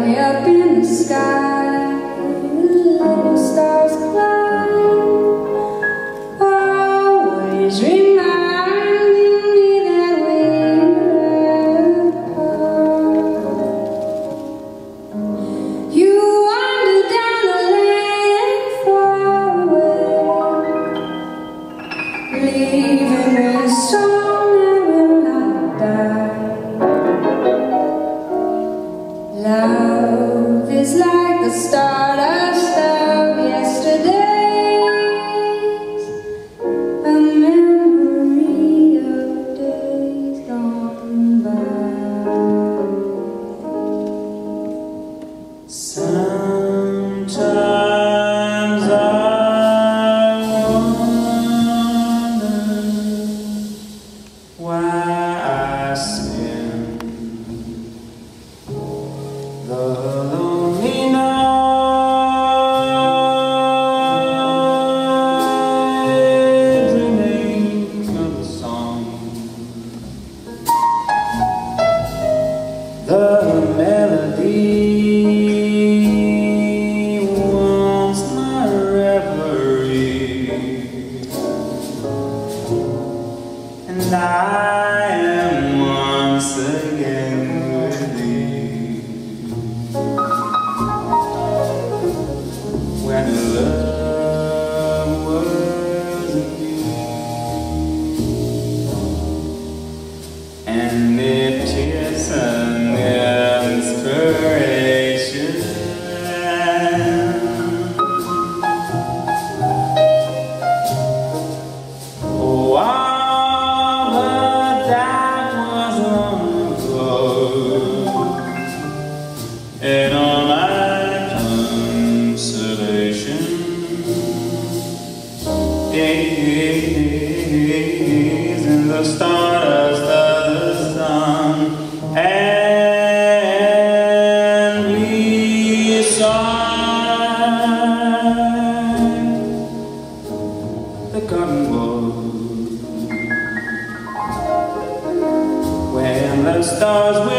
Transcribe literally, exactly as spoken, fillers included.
way up in the sky, little stars climb, always reminding me that we're apart. You wander down a lane far away, leaving me so. Love is like the start of love yesterday's, a memory of days gone by. Sometimes I wonder why I spend the lonely night dreaming of a song, the melody warms my reverie, and I am once again with thee. When love was new, and it is an inspiration, oh, all the time was on the road, and all my is in the stars of the sun, and we saw the garden wall when the stars were